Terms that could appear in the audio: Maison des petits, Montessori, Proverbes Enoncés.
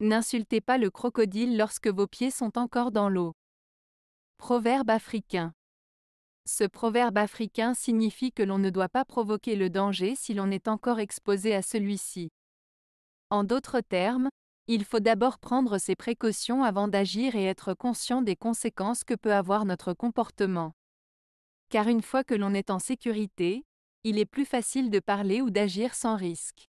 N'insultez pas le crocodile lorsque vos pieds sont encore dans l'eau. Proverbe africain. Ce proverbe africain signifie que l'on ne doit pas provoquer le danger si l'on est encore exposé à celui-ci. En d'autres termes, il faut d'abord prendre ses précautions avant d'agir et être conscient des conséquences que peut avoir notre comportement. Car une fois que l'on est en sécurité, il est plus facile de parler ou d'agir sans risque.